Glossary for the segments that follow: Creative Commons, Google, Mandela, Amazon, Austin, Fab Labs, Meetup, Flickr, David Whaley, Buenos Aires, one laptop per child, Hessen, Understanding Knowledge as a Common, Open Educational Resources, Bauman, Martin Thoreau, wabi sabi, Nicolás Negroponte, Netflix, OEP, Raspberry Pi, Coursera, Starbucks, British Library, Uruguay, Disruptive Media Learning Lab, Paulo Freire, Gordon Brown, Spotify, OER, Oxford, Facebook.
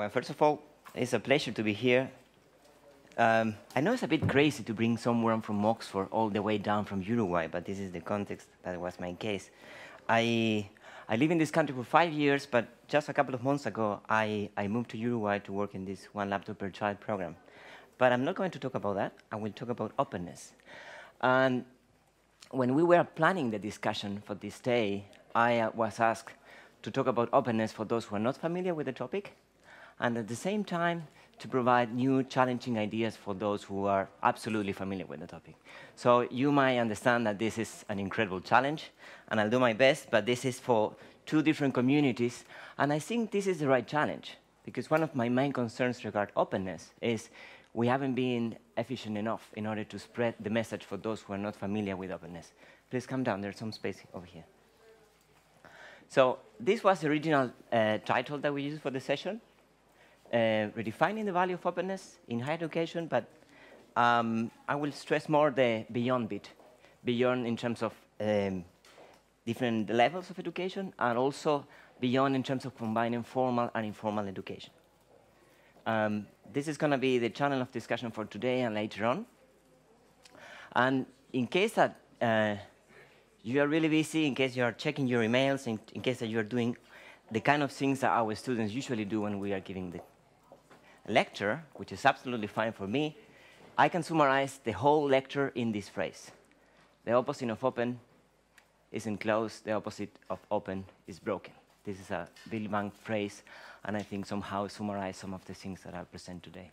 Well, first of all, it's a pleasure to be here. I know it's a bit crazy to bring someone from Oxford all the way down from Uruguay, but this is the context that was my case. I live in this country for 5 years, but just a couple of months ago, I moved to Uruguay to work in this one laptop per child program. But I'm not going to talk about that. I will talk about openness. And when we were planning the discussion for this day, I was asked to talk about openness for those who are not familiar with the topic, and at the same time, to provide new challenging ideas for those who are absolutely familiar with the topic. So you might understand that this is an incredible challenge, and I'll do my best, but this is for two different communities, and I think this is the right challenge, because one of my main concerns regarding openness is we haven't been efficient enough in order to spread the message for those who are not familiar with openness. Please come down, there's some space over here. So this was the original title that we used for the session, redefining the value of openness in higher education, but I will stress more the beyond bit, beyond in terms of different levels of education, and also beyond in terms of combining formal and informal education. This is going to be the channel of discussion for today and later on. And in case that you are really busy, in case you are checking your emails, in case that you are doing the kind of things that our students usually do when we are giving the lecture, which is absolutely fine for me, I can summarize the whole lecture in this phrase. The opposite of open is enclosed, the opposite of open is broken. This is a Bildung phrase, and I think somehow summarize some of the things that I present today.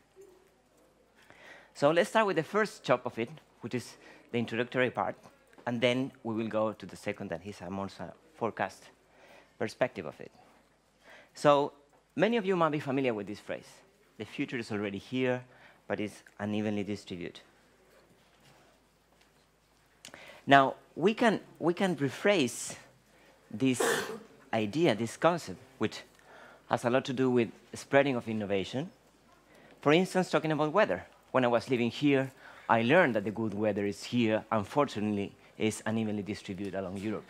So let's start with the first chop of it, which is the introductory part, and then we will go to the second that is a more forecast perspective of it. So many of you might be familiar with this phrase. The future is already here, but it's unevenly distributed. Now, we can rephrase this idea, this concept, which has a lot to do with spreading of innovation. For instance, talking about weather. When I was living here, I learned that the good weather is here, unfortunately, is unevenly distributed along Europe.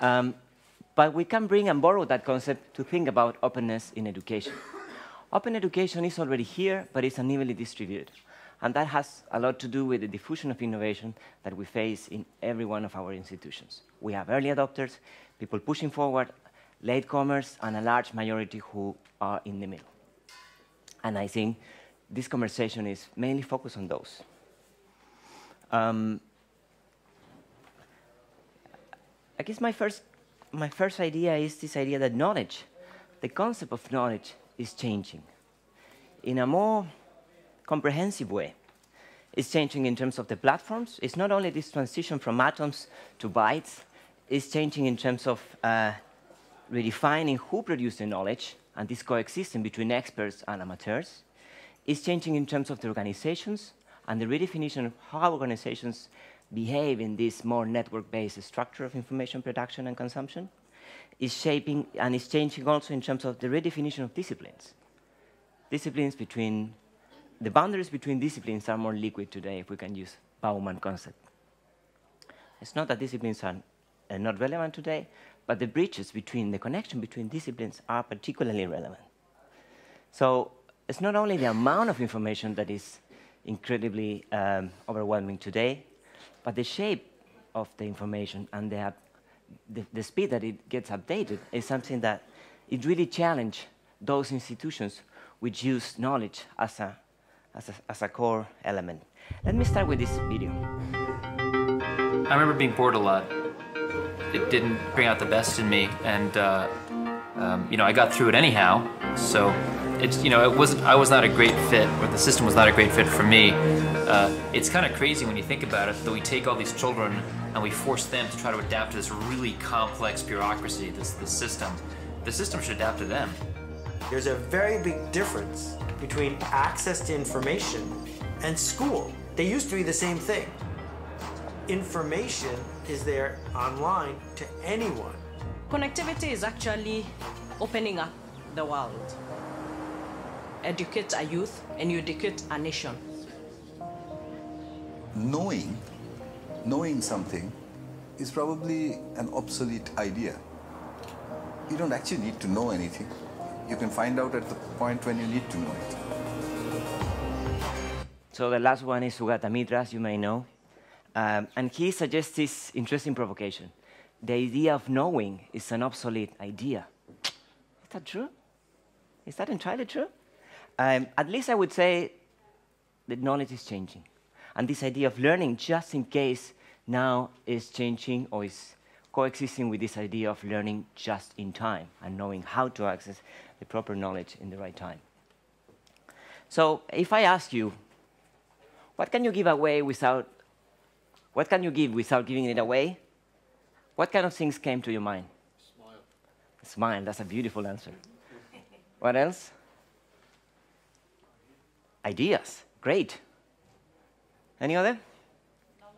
But we can bring and borrow that concept to think about openness in education. Open education is already here, but it's unevenly distributed. And that has a lot to do with the diffusion of innovation that we face in every one of our institutions. We have early adopters, people pushing forward, latecomers, and a large majority who are in the middle. And I think this conversation is mainly focused on those. I guess my first idea is this idea that knowledge, the concept of knowledge, is changing in a more comprehensive way. It's changing in terms of the platforms. It's not only this transition from atoms to bytes. It's changing in terms of redefining who produces the knowledge and this coexistence between experts and amateurs. It's changing in terms of the organizations and the redefinition of how organizations behave in this more network-based structure of information production and consumption, is shaping and is changing also in terms of the redefinition of disciplines. The boundaries between disciplines are more liquid today, if we can use Bauman concept. It's not that disciplines are not relevant today, but the bridges between, the connection between disciplines are particularly relevant. So it's not only the amount of information that is incredibly overwhelming today, but the shape of the information and the speed that it gets updated is something that it really challenges those institutions which use knowledge as a core element. Let me start with this video. I remember being bored a lot. It didn't bring out the best in me, and you know, I got through it anyhow. So it's, you know, I was not a great fit, or the system was not a great fit for me. It's kind of crazy when you think about it that we take all these children and we force them to try to adapt to this really complex bureaucracy, this system. The system should adapt to them. There's a very big difference between access to information and school. They used to be the same thing. Information is there online to anyone. Connectivity is actually opening up the world. Educate a youth and you educate a nation. Knowing something is probably an obsolete idea. You don't actually need to know anything. You can find out at the point when you need to know it. So the last one is Sugata Mitra, as you may know. And he suggests this interesting provocation. The idea of knowing is an obsolete idea. Is that true? Is that entirely true? At least I would say that knowledge is changing. And this idea of learning, just in case, now is changing or is coexisting with this idea of learning just in time and knowing how to access the proper knowledge in the right time. So if I ask you, what can you give away without, what can you give without giving it away? What kind of things came to your mind? Smile. Smile, that's a beautiful answer. What else? Ideas, great. Any other? Knowledge.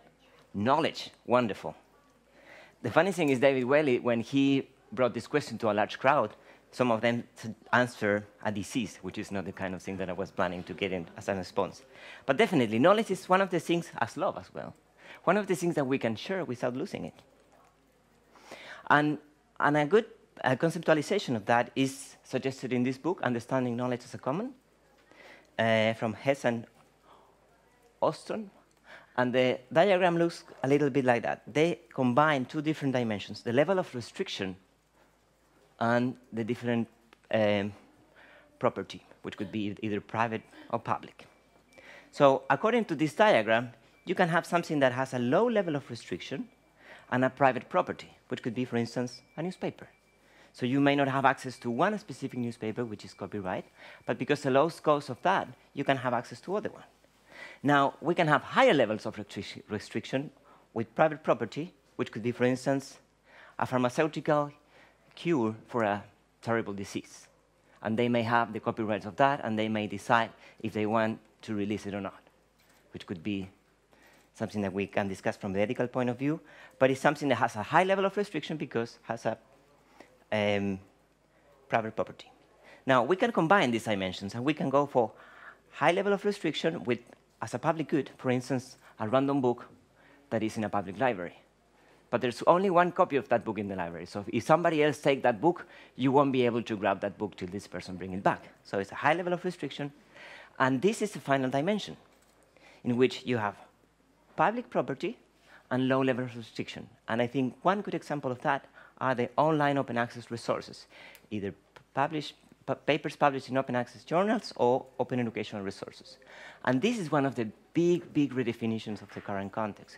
Knowledge, wonderful. The funny thing is David Whaley, when he brought this question to a large crowd, some of them answered a disease, which is not the kind of thing that I was planning to get in as a response. But definitely, knowledge is one of the things, as love as well, one of the things that we can share without losing it. And a good conceptualization of that is suggested in this book, Understanding Knowledge as a Common, from Hessen, Austin. And the diagram looks a little bit like that. They combine two different dimensions, the level of restriction and the different property, which could be either private or public. So according to this diagram, you can have something that has a low level of restriction and a private property, which could be, for instance, a newspaper. So you may not have access to one specific newspaper, which is copyright, but because the low cost of that, you can have access to other ones. Now, we can have higher levels of restriction with private property, which could be, for instance, a pharmaceutical cure for a terrible disease. And they may have the copyrights of that, and they may decide if they want to release it or not, which could be something that we can discuss from the ethical point of view. But it's something that has a high level of restriction because it has a private property. Now, we can combine these dimensions, and we can go for high level of restriction with, as a public good, for instance, a random book that is in a public library. But there's only one copy of that book in the library. So if somebody else takes that book, you won't be able to grab that book till this person brings it back. So it's a high level of restriction. And this is the final dimension, in which you have public property and low level of restriction. And I think one good example of that are the online open access resources, either published papers published in open access journals or open educational resources. And this is one of the big, big redefinitions of the current context.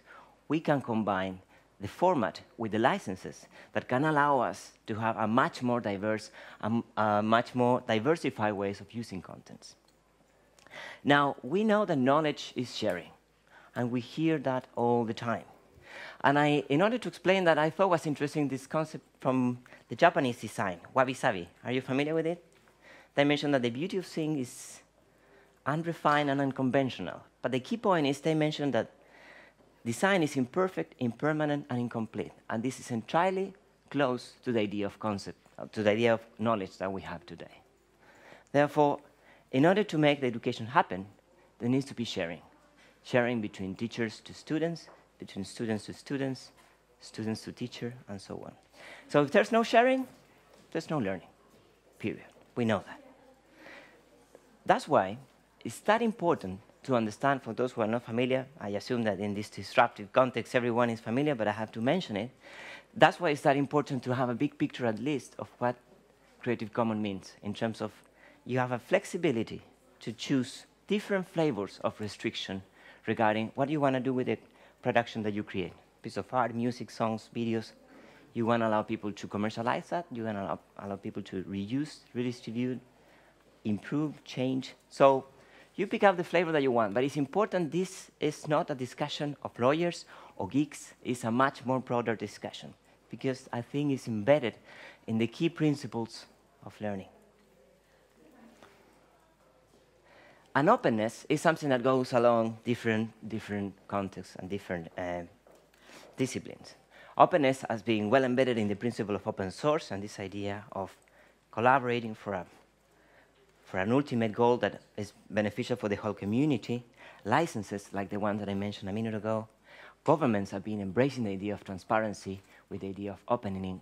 We can combine the format with the licenses that can allow us to have a much more diverse, much more diversified ways of using contents. Now, we know that knowledge is sharing, and we hear that all the time. And in order to explain that, I thought was interesting this concept from the Japanese design, wabi sabi. Are you familiar with it? They mentioned that the beauty of things is unrefined and unconventional. But the key point is they mentioned that design is imperfect, impermanent, and incomplete. And this is entirely close to the idea of concept, to the idea of knowledge that we have today. Therefore, in order to make the education happen, there needs to be sharing. Sharing between teachers to students, between students to students, students to teacher, and so on. So if there's no sharing, there's no learning, period. We know that. That's why it's that important to understand, for those who are not familiar, I assume that in this disruptive context everyone is familiar, but I have to mention it. That's why it's that important to have a big picture, at least, of what Creative Commons means, in terms of you have a flexibility to choose different flavors of restriction regarding what you want to do with it, production that you create, piece of art, music, songs, videos. You want to allow people to commercialize that. You want to allow people to reuse, redistribute, improve, change. So you pick up the flavor that you want. But it's important this is not a discussion of lawyers or geeks. It's a much more broader discussion, because I think it's embedded in the key principles of learning. And openness is something that goes along different contexts and different disciplines. Openness as being well embedded in the principle of open source and this idea of collaborating for an ultimate goal that is beneficial for the whole community. Licenses, like the one that I mentioned a minute ago. Governments have been embracing the idea of transparency with the idea of opening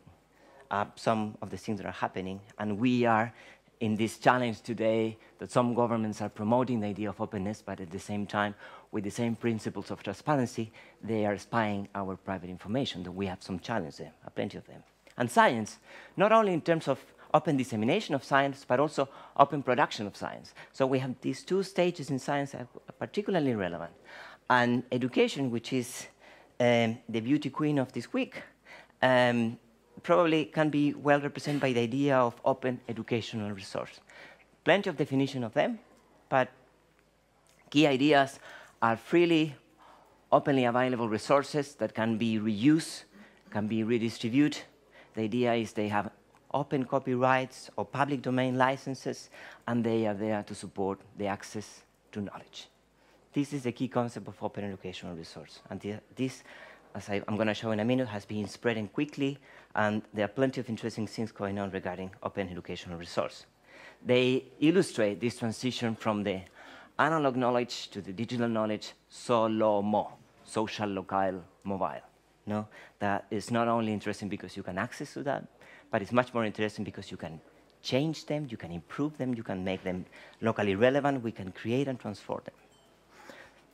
up some of the things that are happening. And we are in this challenge today that some governments are promoting the idea of openness, but at the same time, with the same principles of transparency, they are spying our private information, that we have some challenges there, plenty of them. And science, not only in terms of open dissemination of science, but also open production of science. So we have these two stages in science that are particularly relevant. And education, which is the beauty queen of this week, probably can be well represented by the idea of open educational resource. Plenty of definition of them, but key ideas are freely, openly available resources that can be reused, can be redistributed. The idea is they have open copyrights or public domain licenses, and they are there to support the access to knowledge. This is the key concept of open educational resource. And this, as I'm going to show in a minute, has been spreading quickly, and there are plenty of interesting things going on regarding open educational resource. They illustrate this transition from the analog knowledge to the digital knowledge, solo mo, social, local, mobile. No, that is not only interesting because you can access to that, but it's much more interesting because you can change them, you can improve them, you can make them locally relevant, we can create and transform them.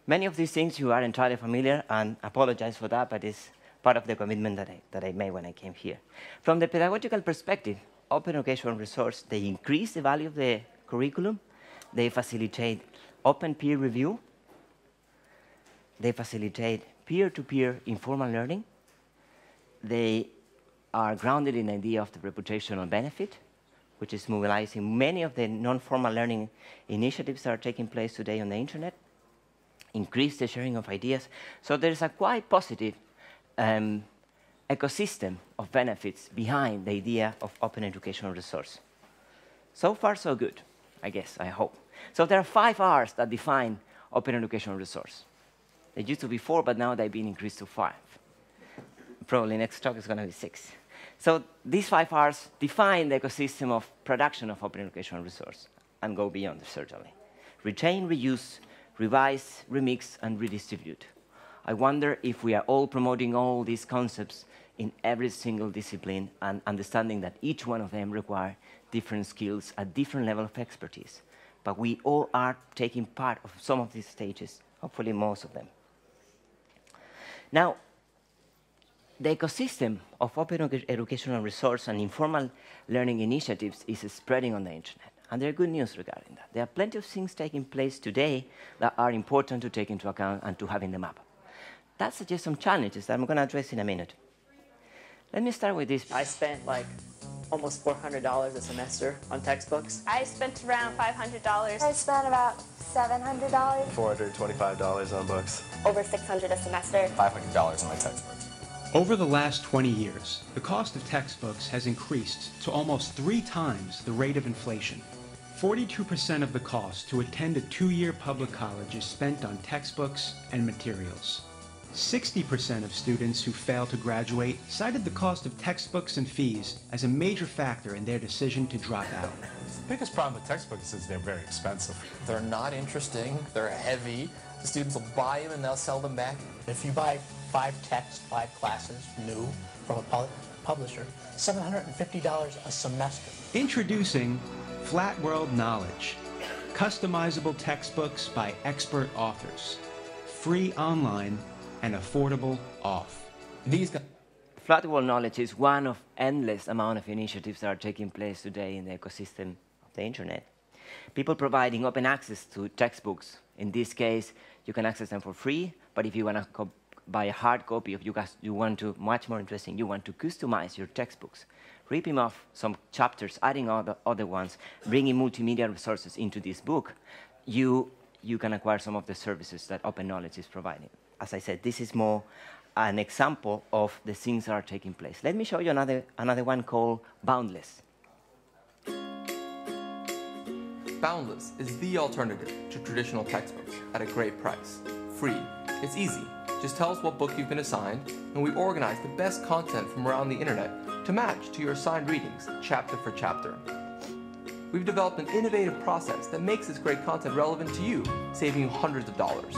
Many of these things you are entirely familiar, and apologize for that, but it's part of the commitment that I made when I came here. From the pedagogical perspective, open educational resource, they increase the value of the curriculum, they facilitate open peer review, they facilitate peer-to-peer informal learning, they are grounded in the idea of the reputational benefit, which is mobilizing many of the non-formal learning initiatives that are taking place today on the internet, increase the sharing of ideas. So there's a quite positive ecosystem of benefits behind the idea of open educational resource. So far, so good, I guess, I hope. So there are 5 Rs that define open educational resource. There used to be 4, but now they've been increased to 5. Probably next talk is going to be 6. So these 5 Rs define the ecosystem of production of open educational resource and go beyond, certainly. Retain, reuse, revise, remix, and redistribute. I wonder if we are all promoting all these concepts in every single discipline and understanding that each one of them requires different skills at different level of expertise. But we all are taking part of some of these stages, hopefully most of them. Now, the ecosystem of open educational resource and informal learning initiatives is spreading on the internet, and there are good news regarding that. There are plenty of things taking place today that are important to take into account and to have in the map. That suggests some challenges that I'm going to address in a minute. Let me start with this. I spent like almost $400 a semester on textbooks. I spent around $500. I spent about $700. $425 on books. Over $600 a semester. $500 on my textbooks. Over the last 20 years, the cost of textbooks has increased to almost 3 times the rate of inflation. 42% of the cost to attend a 2-year public college is spent on textbooks and materials. 60% of students who fail to graduate cited the cost of textbooks and fees as a major factor in their decision to drop out. The biggest problem with textbooks is they're very expensive. They're not interesting, they're heavy. The students will buy them and they'll sell them back. If you buy 5 texts, 5 classes, new, from a publisher, $750 a semester. Introducing Flat World Knowledge, customizable textbooks by expert authors, free online and affordable off. Flat World Knowledge is one of endless amount of initiatives that are taking place today in the ecosystem of the internet. People providing open access to textbooks. In this case, you can access them for free, but if you want to buy a hard copy, you want to customize your textbooks, ripping off some chapters, adding other ones, bringing multimedia resources into this book, you can acquire some of the services that Open Knowledge is providing. As I said, this is more an example of the things that are taking place. Let me show you another one called Boundless. Boundless is the alternative to traditional textbooks at a great price. Free, it's easy. Just tell us what book you've been assigned, and we organize the best content from around the internet to match to your assigned readings, chapter for chapter. We've developed an innovative process that makes this great content relevant to you, saving you hundreds of dollars.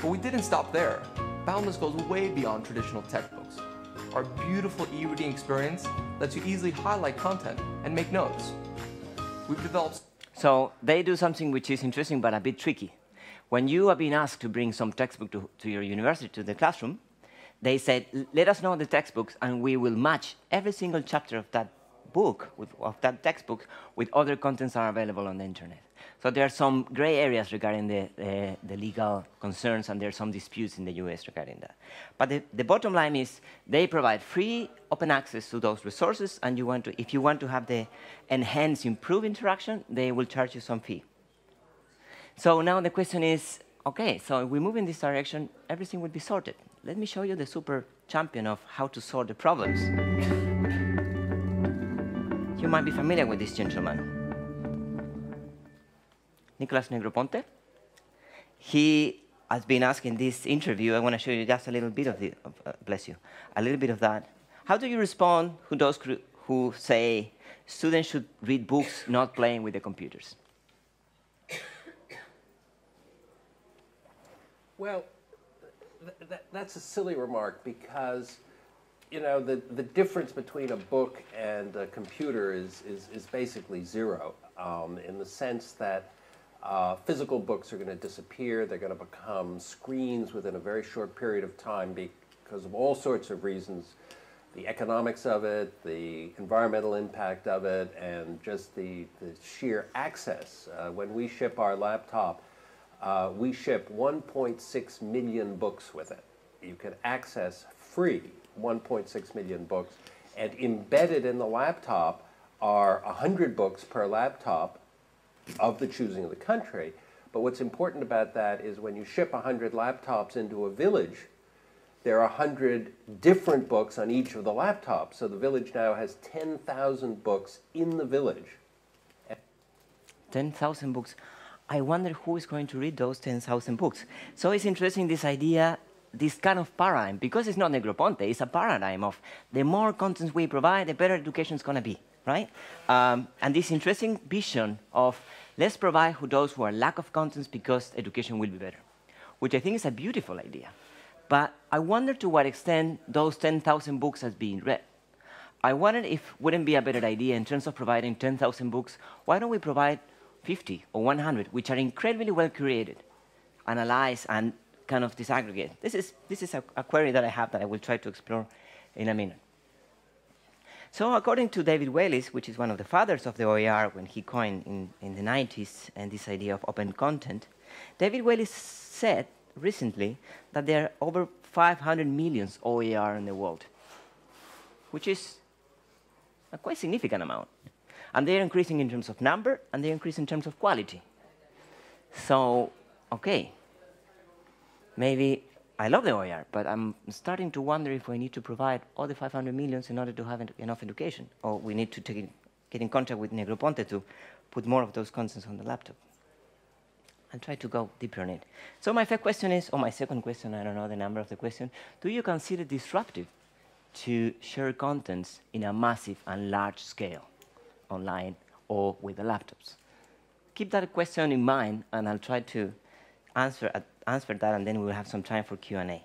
But we didn't stop there. Boundless goes way beyond traditional textbooks. Our beautiful e-reading experience lets you easily highlight content and make notes. we've developed. So they do something which is interesting but a bit tricky. When you have been asked to bring some textbook to your university, to the classroom, they said, let us know the textbooks and we will match every single chapter of that book, of that textbook, with other contents that are available on the internet. So there are some gray areas regarding the legal concerns, and there are some disputes in the US regarding that. But the bottom line is they provide free open access to those resources, and you want to, if you want to have the enhanced, improved interaction, they will charge you some fee. So now the question is, okay, so if we move in this direction, everything will be sorted. Let me show you the super champion of how to sort the problems. You might be familiar with this gentleman. Nicolás Negroponte. He has been asked in this interview, I want to show you just a little bit of the, bless you, a little bit of that. How do you respond to those who say students should read books, not playing with the computers? Well, that's a silly remark because, you know, the difference between a book and a computer is basically zero in the sense that physical books are going to disappear. They're going to become screens within a very short period of time because of all sorts of reasons, the economics of it, the environmental impact of it, and just the sheer access. When we ship our laptop, we ship 1.6 million books with it. You can access free 1.6 million books, and embedded in the laptop are 100 books per laptop of the choosing of the country. But what's important about that is when you ship 100 laptops into a village, there are 100 different books on each of the laptops. So the village now has 10,000 books in the village. 10,000 books. I wonder who is going to read those 10,000 books. So it's interesting, this idea, this kind of paradigm, because it's not Negroponte, it's a paradigm of the more contents we provide, the better education is going to be. Right? And this interesting vision of let's provide for those who are lack of contents because education will be better, which I think is a beautiful idea. But I wonder to what extent those 10,000 books has been read. I wonder if wouldn't be a better idea in terms of providing 10,000 books, why don't we provide 50 or 100, which are incredibly well curated, analyzed, and kind of disaggregate. This is a query that I have that I will try to explore in a minute. So according to David Whaley, which is one of the fathers of the OER when he coined in the 90s and this idea of open content, David Whaley said recently that there are over 500 million OER in the world, which is a quite significant amount. And they're increasing in terms of number, and they're increasing in terms of quality. So, okay, maybe I love the OER, but I'm starting to wonder if we need to provide all the 500 million in order to have enough education, or we need to get in contact with Negroponte to put more of those contents on the laptop. I'll try to go deeper on it. So my first question is, or my second question, I don't know the number of the question, do you consider disruptive to share contents in a massive and large scale, online or with the laptops? Keep that question in mind, and I'll try to answer that, and then we will have some time for Q&A.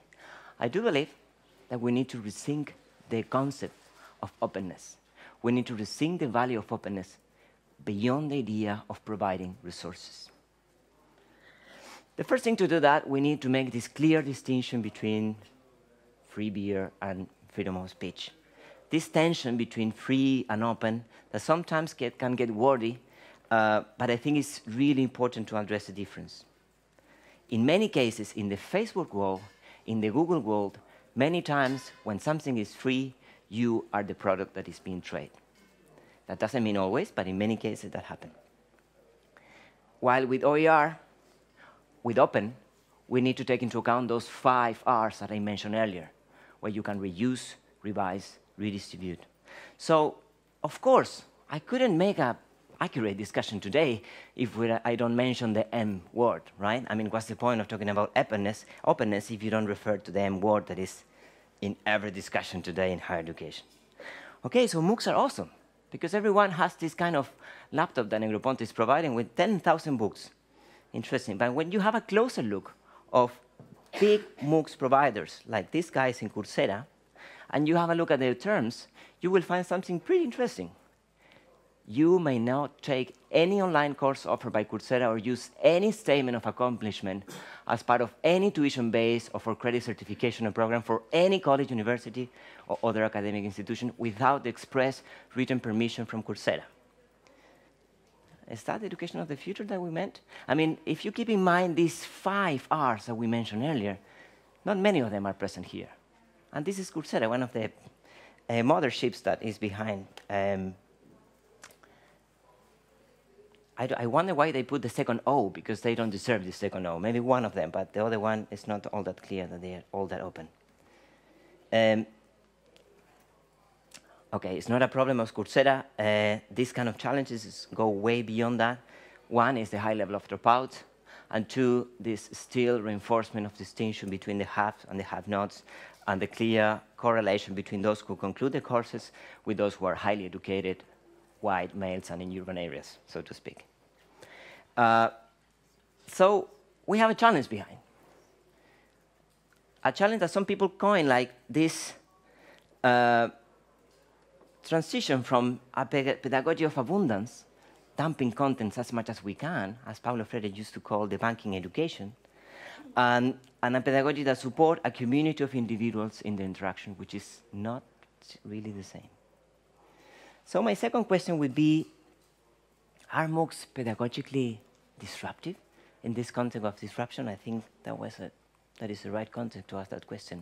I do believe that we need to rethink the concept of openness. We need to rethink the value of openness beyond the idea of providing resources. The first thing to do that, we need to make this clear distinction between free beer and freedom of speech. This tension between free and open that sometimes can get wordy, but I think it's really important to address the difference. In many cases, in the Facebook world, in the Google world, many times when something is free, you are the product that is being traded. That doesn't mean always, but in many cases that happens. While with OER, with open, we need to take into account those 5 Rs that I mentioned earlier, where you can reuse, revise, redistribute. So, of course, I couldn't make a accurate discussion today if I don't mention the M word, right? I mean, what's the point of talking about openness if you don't refer to the M word that is in every discussion today in higher education? Okay, so MOOCs are awesome because everyone has this kind of laptop that Negroponte is providing with 10,000 books. Interesting, but when you have a closer look of big MOOCs providers like these guys in Coursera, and you have a look at their terms, you will find something pretty interesting. you may now take any online course offered by Coursera or use any statement of accomplishment as part of any tuition-based or for credit certification or program for any college, university, or other academic institution without the express written permission from Coursera. Is that the education of the future that we meant? I mean, if you keep in mind these 5 Rs that we mentioned earlier, not many of them are present here. And this is Coursera, one of the motherships that is behind. I wonder why they put the second O, because they don't deserve the second O. Maybe one of them, but the other one is not all that clear that they are all that open. Okay, it's not a problem of Coursera. These kind of challenges go way beyond that. One is the high level of dropout, and two, this still reinforcement of distinction between the haves and the have-nots, and the clear correlation between those who conclude the courses with those who are highly educated, white males, and in urban areas, so to speak. So we have a challenge behind. A challenge that some people coin like this transition from a pedagogy of abundance, dumping contents as much as we can, as Paulo Freire used to call the banking education, and a pedagogy that supports a community of individuals in the interaction, which is not really the same. So my second question would be, are MOOCs pedagogically disruptive? In this context of disruption, I think that is the right context to ask that question.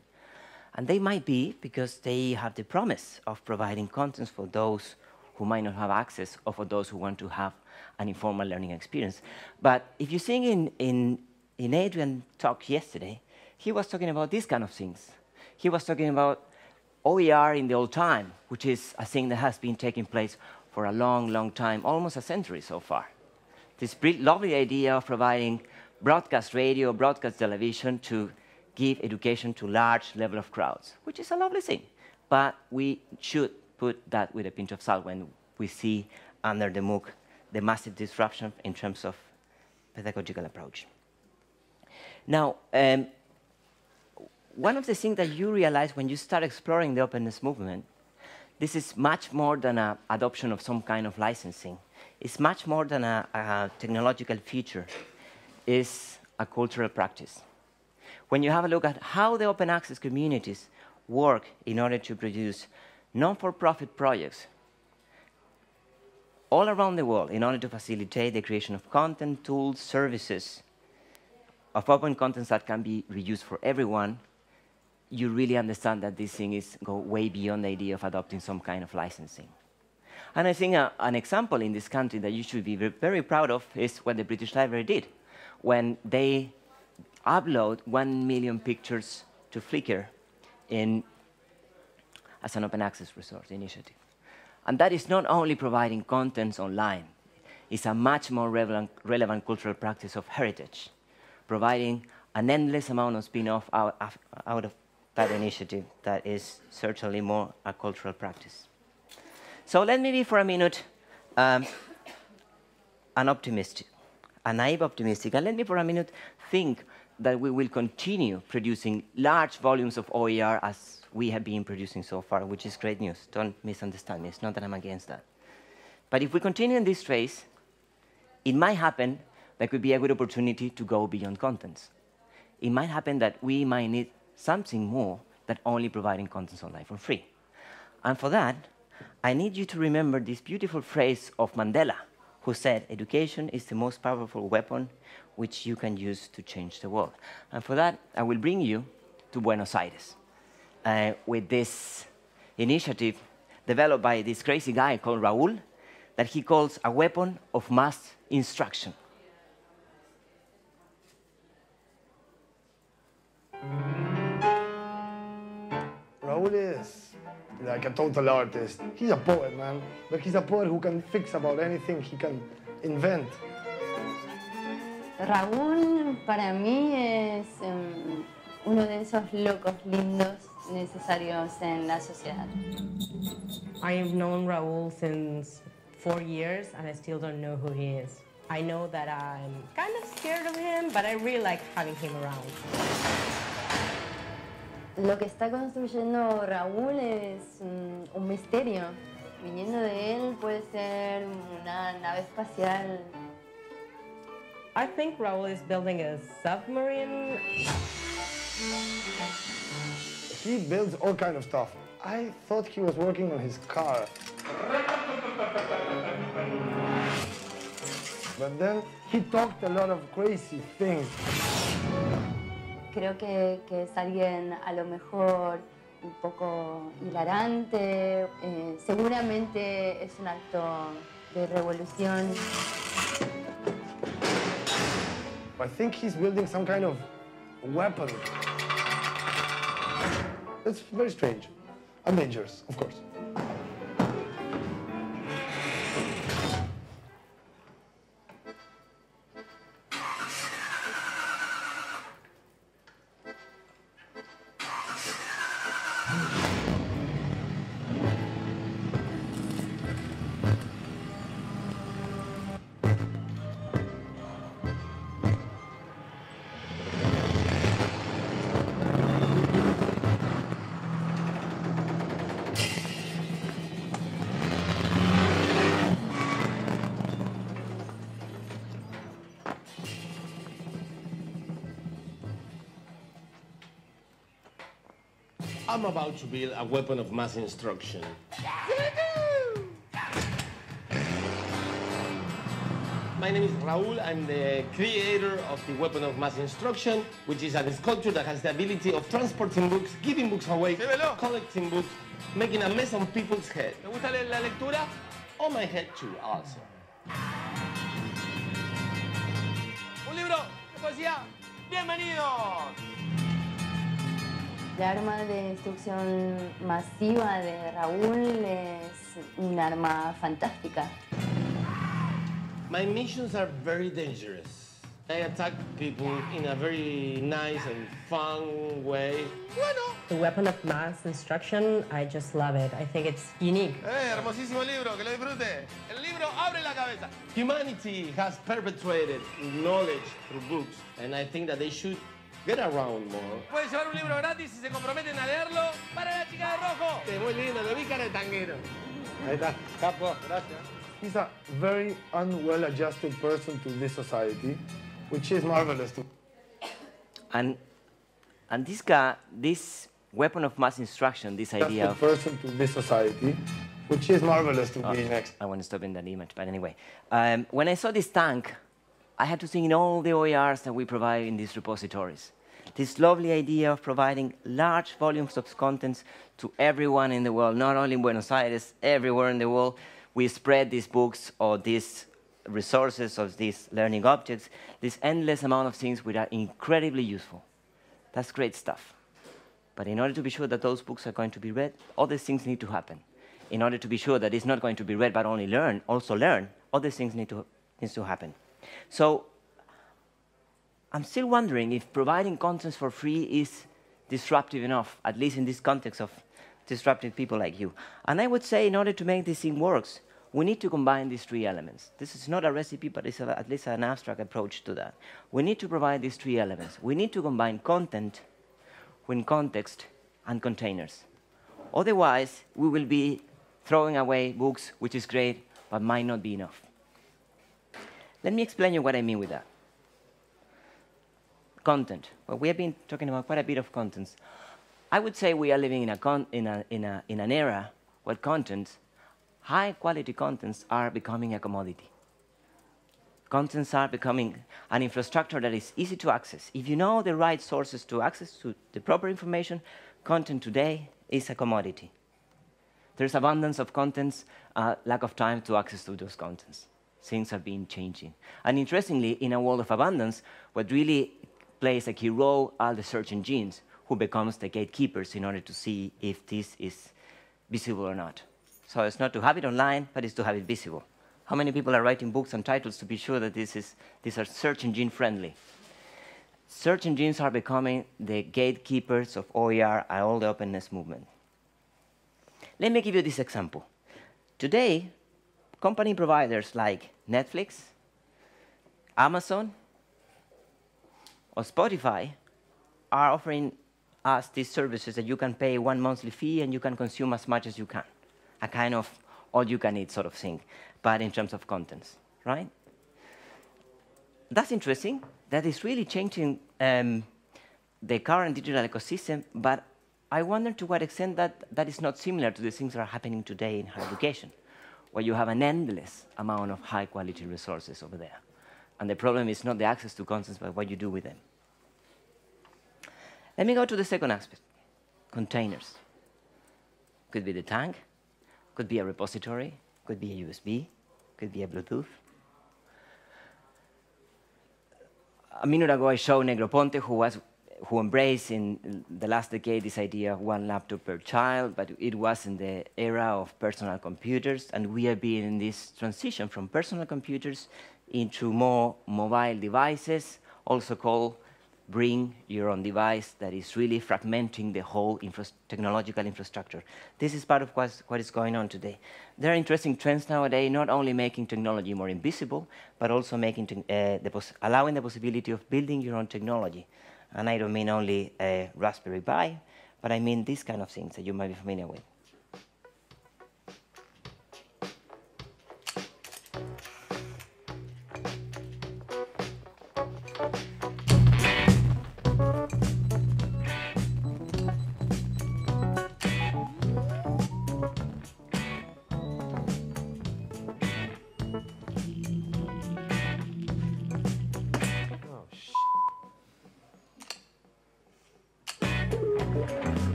And they might be, because they have the promise of providing contents for those who might not have access, or for those who want to have an informal learning experience. But if you think in Adrian's talk yesterday, he was talking about these kind of things. He was talking about OER in the old time, which is a thing that has been taking place for a long, long time, almost a century so far. This lovely idea of providing broadcast radio, broadcast television to give education to large level of crowds, which is a lovely thing. But we should put that with a pinch of salt when we see under the MOOC the massive disruption in terms of pedagogical approach. Now, one of the things that you realize when you start exploring the openness movement, this is much more than an adoption of some kind of licensing. It's much more than a technological feature. It's a cultural practice. When you have a look at how the open access communities work in order to produce non-for-profit projects all around the world in order to facilitate the creation of content, tools, services, of open contents that can be reused for everyone, you really understand that this thing is go way beyond the idea of adopting some kind of licensing. And I think an example in this country that you should be very proud of is what the British Library did when they upload 1 million pictures to Flickr as an open access resource initiative. And that is not only providing contents online, it's a much more relevant cultural practice of heritage, providing an endless amount of spin-off out of that initiative that is certainly more a cultural practice. So let me be for a minute an optimist, a naive optimistic, and let me for a minute think that we will continue producing large volumes of OER as we have been producing so far, which is great news. Don't misunderstand me. It's not that I'm against that. But if we continue in this race, it might happen that could be a good opportunity to go beyond contents. It might happen that we might need something more than only providing contents online for free. And for that, I need you to remember this beautiful phrase of Mandela, who said, "Education is the most powerful weapon which you can use to change the world." And for that, I will bring you to Buenos Aires with this initiative developed by this crazy guy called Raul that he calls a weapon of mass instruction. Raul is like a total artist. He's a poet, man. But he's a poet who can fix about anything, he can invent. Raul para mí es uno de esos locos lindos necesarios en la sociedad. I have known Raul since 4 years and I still don't know who he is. I know that I'm kind of scared of him, but I really like having him around. Lo que está construyendo Raúl es un misterio. viniendo de él puede ser una nave espacial. I think Raul is building a submarine. He builds all kind of stuff. I thought he was working on his car. But then he talked a lot of crazy things. Creo que es alguien a lo mejor un poco hilarante. Seguramente es un acto de revolución. I think he's building some kind of weapon. It's very strange and dangerous, of course. I'm about to build a weapon of mass instruction. My name is Raul. I'm the creator of the Weapon of Mass Instruction, which is a sculpture that has the ability of transporting books, giving books away, collecting books, making a mess on people's head. Me gusta la lectura? On my head too, also. Un libro de poesía. Bienvenidos. El arma de destrucción masiva de Raúl es un arma fantástica. My missions are very dangerous. I attack people in a very nice and fun way. Bueno. The Weapon of Mass Instruction, I just love it. I think it's unique. Hermosísimo libro, que lo disfrute. El libro abre la cabeza. Humanity has perpetuated knowledge through books, and I think that they should get around more. Pueden llevar un libro gratis si se comprometen a leerlo. ¡Para la chica de rojo! Te voy leyendo, lo vi cara de tanguero. Ahí está, capo, gracias. He's a very unwell-adjusted person to this society, which is marvelous. And this guy, this weapon of mass instruction, this idea of... person to this society, which is marvelous to be next. I want to stop in that image, but anyway. When I saw this tank, I had to think in all the OERs that we provide in these repositories. This lovely idea of providing large volumes of contents to everyone in the world, not only in Buenos Aires, everywhere in the world. We spread these books or these resources or these learning objects, this endless amount of things which are incredibly useful. That's great stuff. But in order to be sure that those books are going to be read, all these things need to happen. In order to be sure that it's not going to be read but only learn, also learn, all these things needs to happen. So I'm still wondering if providing contents for free is disruptive enough, at least in this context of disruptive people like you. And I would say in order to make this thing works, we need to combine these three elements. This is not a recipe, but it's at least an abstract approach to that. We need to provide these three elements. We need to combine content with context and containers. Otherwise, we will be throwing away books, which is great, but might not be enough. Let me explain you what I mean with that. Content. Well, we have been talking about quite a bit of contents. I would say we are living in an era where contents, high-quality contents, are becoming a commodity. Contents are becoming an infrastructure that is easy to access. If you know the right sources to access to the proper information, content today is a commodity. There's abundance of contents, lack of time to access to those contents. Things have been changing. And interestingly, in a world of abundance, what really plays a key role are the search engines, who becomes the gatekeepers in order to see if this is visible or not. So it's not to have it online, but it's to have it visible. How many people are writing books and titles to be sure that these are search engine friendly? Search engines are becoming the gatekeepers of OER and all the openness movement. Let me give you this example. Today, company providers like Netflix, Amazon, or Spotify are offering us these services that you can pay one monthly fee and you can consume as much as you can. A kind of all you can eat sort of thing, but in terms of contents, right? That's interesting. That is really changing the current digital ecosystem, but I wonder to what extent that is not similar to the things that are happening today in higher education, where you have an endless amount of high-quality resources over there. And the problem is not the access to contents, but what you do with them. Let me go to the second aspect, containers. Could be the tank, could be a repository, could be a USB, could be a Bluetooth. A minute ago, I showed Negroponte, who embraced in the last decade this idea of one laptop per child, but it was in the era of personal computers, and we are being in this transition from personal computers into more mobile devices, also called bring your own device, that is really fragmenting the whole technological infrastructure. This is part of what is going on today. There are interesting trends nowadays, not only making technology more invisible, but also making allowing the possibility of building your own technology. And I don't mean only a Raspberry Pi, but I mean these kind of things that you might be familiar with.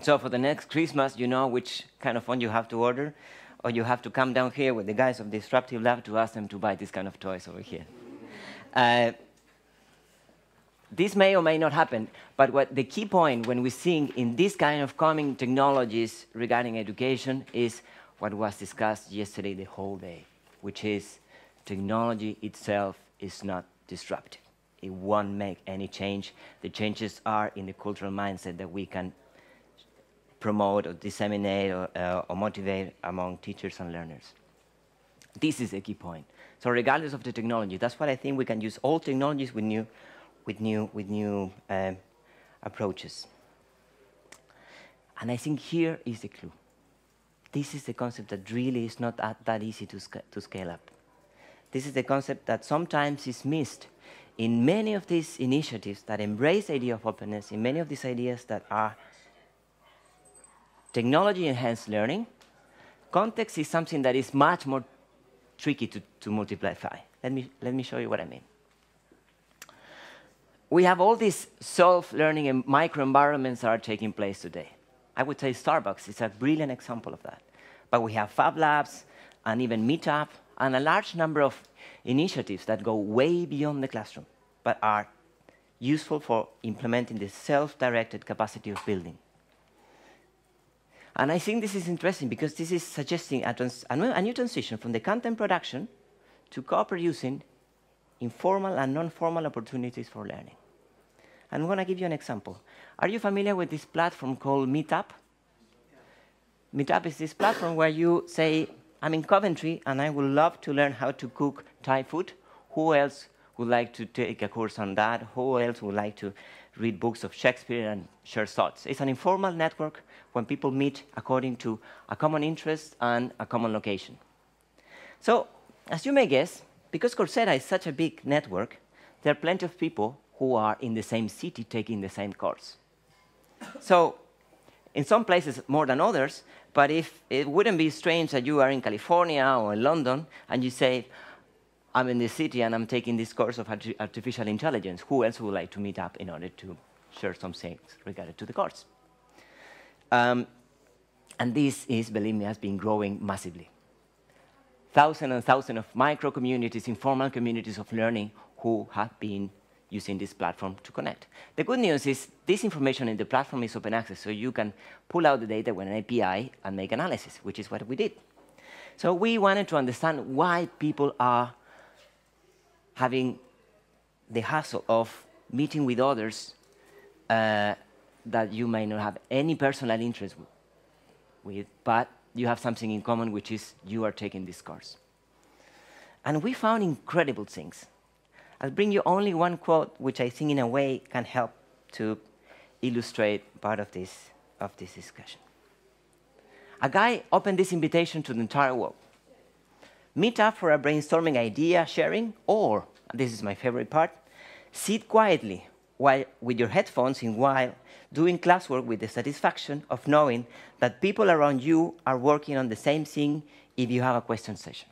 So for the next Christmas, you know which kind of phone you have to order, or you have to come down here with the guys of Disruptive Lab to ask them to buy this kind of toys over here. This may or may not happen, but what the key point when we think in this kind of coming technologies regarding education is what was discussed yesterday the whole day, which is technology itself is not disruptive. It won't make any change. The changes are in the cultural mindset that we can promote or disseminate or motivate among teachers and learners. This is a key point. So regardless of the technology, that's what I think we can use all technologies with new approaches. And I think here is the clue. This is the concept that really is not that easy to scale up. This is the concept that sometimes is missed in many of these initiatives that embrace the idea of openness, in many of these ideas that are technology-enhanced learning. Context is something that is much more tricky to multiply. Let me show you what I mean. We have all these self-learning and microenvironments that are taking place today. I would say Starbucks is a brilliant example of that. But we have Fab Labs and even Meetup and a large number of initiatives that go way beyond the classroom, but are useful for implementing the self-directed capacity of building. And I think this is interesting because this is suggesting a new transition from the content production to co-producing informal and non-formal opportunities for learning. And I'm going to give you an example. Are you familiar with this platform called Meetup? Yeah. Meetup is this platform where you say, I'm in Coventry and I would love to learn how to cook Thai food. Who else would like to take a course on that? Who else would like to read books of Shakespeare and share thoughts? It's an informal network when people meet according to a common interest and a common location. So, as you may guess, because Coursera is such a big network, there are plenty of people who are in the same city taking the same course. So, in some places more than others, but if it wouldn't be strange that you are in California or in London and you say, I'm in the city and I'm taking this course of artificial intelligence. Who else would like to meet up in order to share some things regarding to the course? And this is, believe me, has been growing massively. Thousands and thousands of micro communities, informal communities of learning who have been using this platform to connect. The good news is this information in the platform is open access, so you can pull out the data with an API and make analysis, which is what we did. So we wanted to understand why people are having the hassle of meeting with others that you may not have any personal interest with, but you have something in common, which is you are taking this course. And we found incredible things. I'll bring you only one quote, which I think in a way can help to illustrate part of this discussion. A guy opened this invitation to the entire world. Meet up for a brainstorming idea sharing, or, this is my favorite part, sit quietly while with your headphones in while doing classwork with the satisfaction of knowing that people around you are working on the same thing if you have a question session.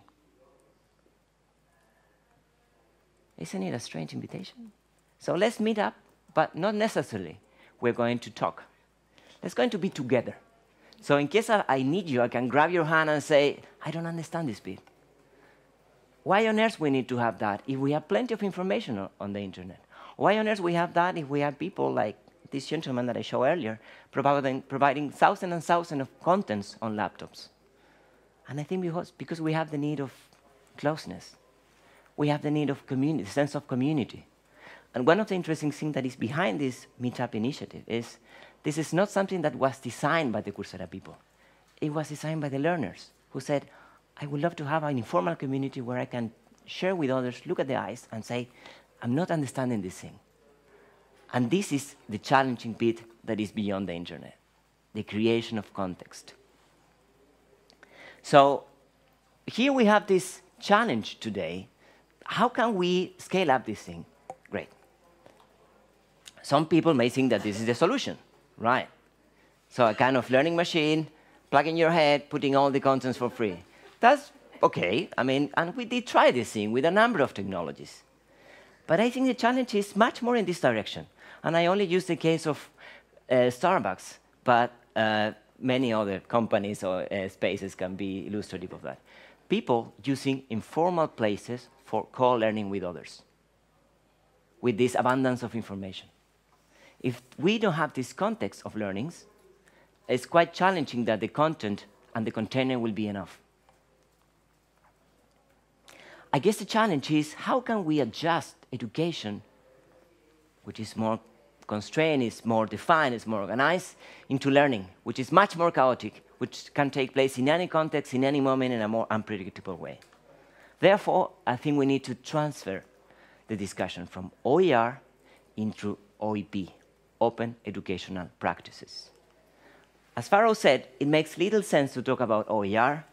Isn't it a strange invitation? So let's meet up, but not necessarily. We're going to talk. It's going to be together. So in case I need you, I can grab your hand and say, I don't understand this bit. Why on earth we need to have that if we have plenty of information on the internet? Why on earth we have that if we have people like this gentleman that I showed earlier providing thousands and thousands of contents on laptops? And I think because we have the need of closeness. We have the need of community, sense of community. And one of the interesting things that is behind this Meetup initiative is this is not something that was designed by the Coursera people. It was designed by the learners who said, I would love to have an informal community where I can share with others, look at the eyes and say, I'm not understanding this thing. And this is the challenging bit that is beyond the internet, the creation of context. So here we have this challenge today. How can we scale up this thing? Great. Some people may think that this is the solution, right? So a kind of learning machine, plugging your head, putting all the contents for free. That's okay. I mean, and we did try this thing with a number of technologies. But I think the challenge is much more in this direction. And I only use the case of Starbucks, but many other companies or spaces can be illustrative of that. People using informal places for co-learning with others, with this abundance of information. If we don't have this context of learnings, it's quite challenging that the content and the container will be enough. I guess the challenge is how can we adjust education, which is more constrained, is more defined, is more organized, into learning, which is much more chaotic, which can take place in any context, in any moment, in a more unpredictable way. Therefore, I think we need to transfer the discussion from OER into OEP, Open Educational Practices. As Farrow said, it makes little sense to talk about OER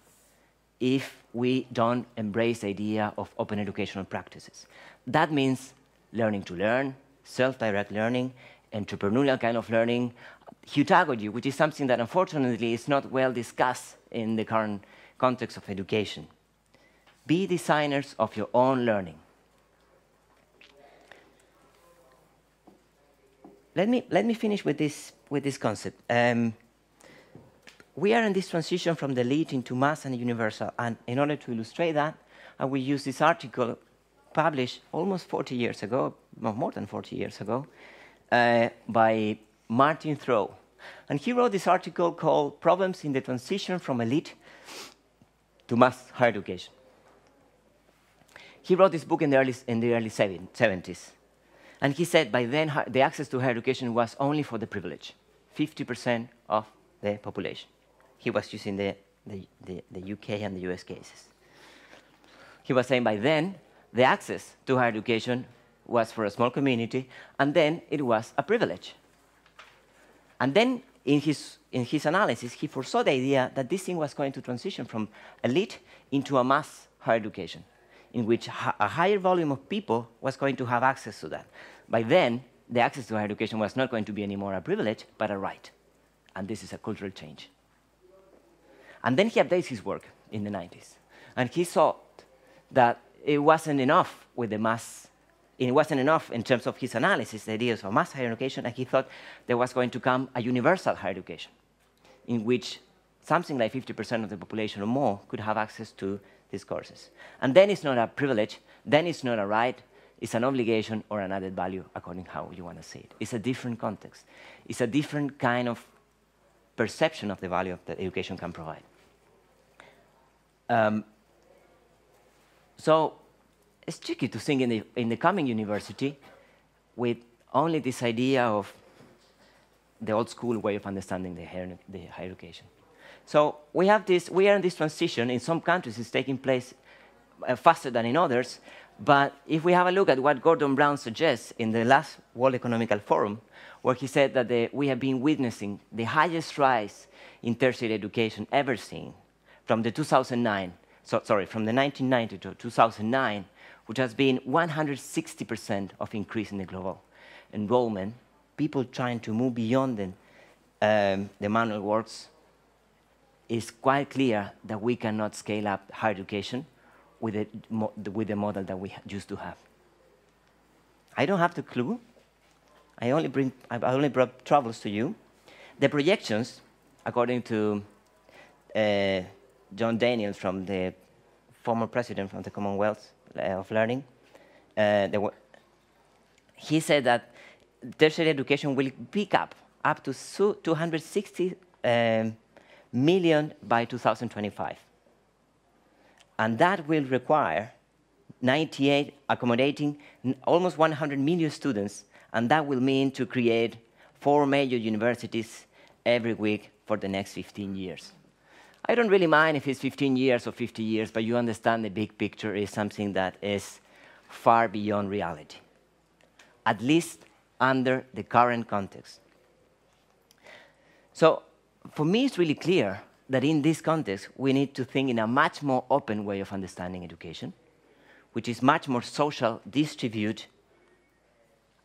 if we don't embrace the idea of open educational practices. That means learning to learn, self-direct learning, entrepreneurial kind of learning, pedagogy, which is something that unfortunately is not well discussed in the current context of education. Be designers of your own learning. Let me finish with this concept. We are in this transition from the elite into mass and universal, and in order to illustrate that, I will use this article published almost 40 years ago, more than 40 years ago, by Martin Thoreau. And he wrote this article called Problems in the Transition from Elite to Mass Higher Education. He wrote this book in the early 70s. And he said by then the access to higher education was only for the privileged, 50% of the population. He was using the UK and the US cases. He was saying by then the access to higher education was for a small community, and then it was a privilege. And then in his analysis, he foresaw the idea that this thing was going to transition from elite into a mass higher education, in which a higher volume of people was going to have access to that. By then, the access to higher education was not going to be anymore a privilege, but a right. And this is a cultural change. And then he updates his work in the 90s. And he saw that it wasn't enough with the mass, it wasn't enough in terms of his analysis, the ideas of mass higher education, and he thought there was going to come a universal higher education, in which something like 50% of the population or more could have access to these courses. And then it's not a privilege, then it's not a right, it's an obligation or an added value, according to how you want to say it. It's a different context. It's a different kind of perception of the value that education can provide. So it's tricky to think in the coming university with only this idea of the old school way of understanding the higher education. So we have this, we are in this transition. In some countries it's taking place faster than in others, but if we have a look at what Gordon Brown suggests in the last World Economic Forum, where he said that we have been witnessing the highest rise in tertiary education ever seen from the 1990 to 2009, which has been 160% of increase in the global enrollment, people trying to move beyond the manual works. It's quite clear that we cannot scale up higher education with the model that we used to have. I don't have the clue. I only brought troubles to you. The projections, according to John Daniels, from the former president of the Commonwealth of Learning, he said that tertiary education will pick up to 260 million by 2025. And that will require accommodating almost 100 million students, and that will mean to create 4 major universities every week for the next 15 years. I don't really mind if it's 15 years or 50 years, but you understand the big picture is something that is far beyond reality, at least under the current context. So for me, it's really clear that in this context, we need to think in a much more open way of understanding education, which is much more social, distributed,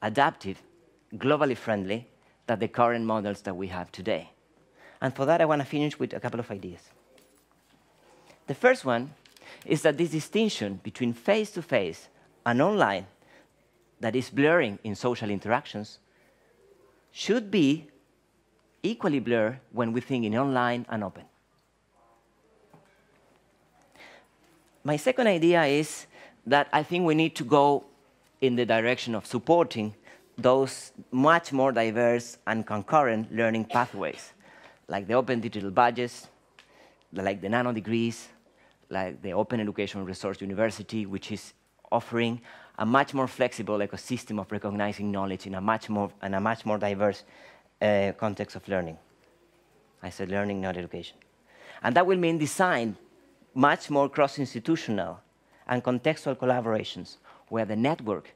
adaptive, globally friendly than the current models that we have today. And for that, I want to finish with a couple of ideas. The first one is that this distinction between face-to-face and online that is blurring in social interactions should be equally blurred when we think in online and open. My second idea is that I think we need to go in the direction of supporting those much more diverse and concurrent learning pathways, like the open digital budgets, like the nano degrees, like the Open Educational Resource University, which is offering a much more flexible ecosystem of recognizing knowledge in a much more diverse context of learning. I said learning, not education. And that will mean design much more cross-institutional and contextual collaborations where the network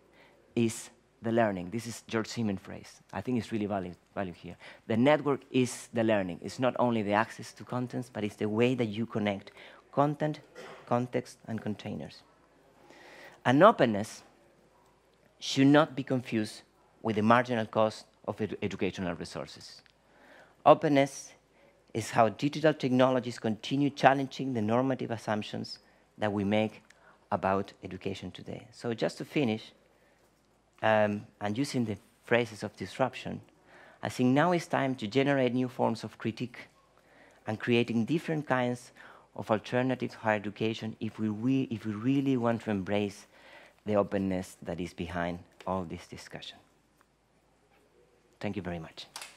is the learning. This is George Simon's phrase. I think it's really valid here. The network is the learning. It's not only the access to contents, but it's the way that you connect content, context, and containers. And openness should not be confused with the marginal cost of educational resources. Openness is how digital technologies continue challenging the normative assumptions that we make about education today. So just to finish, and using the phrases of disruption, I think now is time to generate new forms of critique and creating different kinds of alternative higher education if we really want to embrace the openness that is behind all this discussion. Thank you very much.